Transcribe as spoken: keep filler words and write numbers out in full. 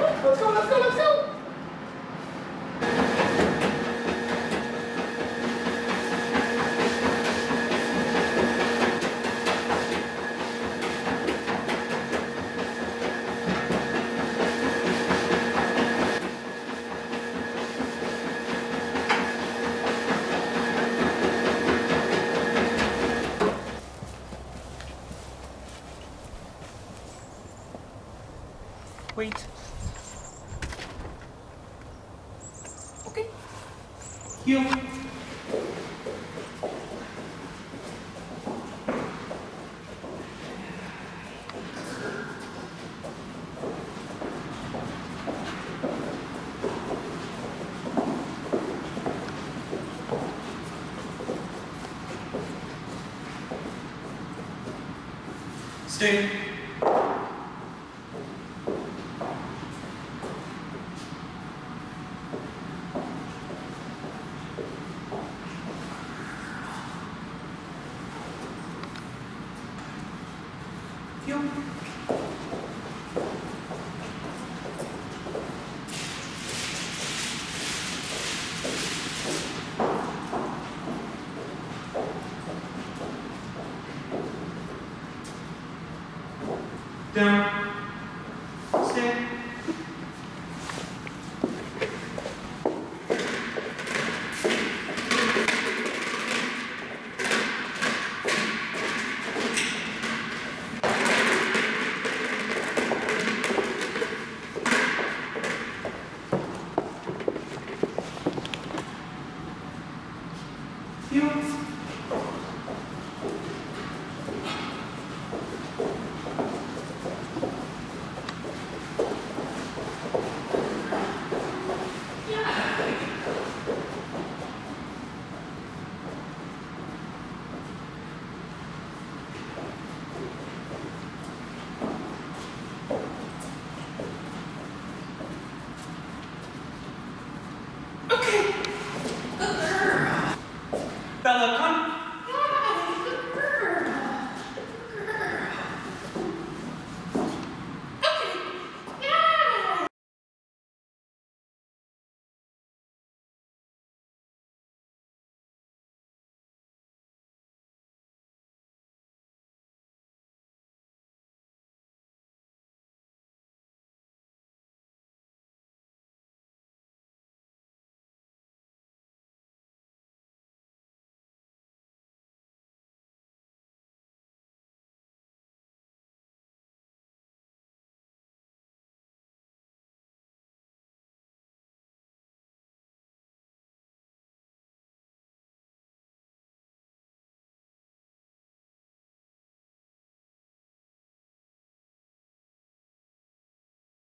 Let's go, let's go, let's go! Wait. Okay. You. Stay. Down. Stand. You.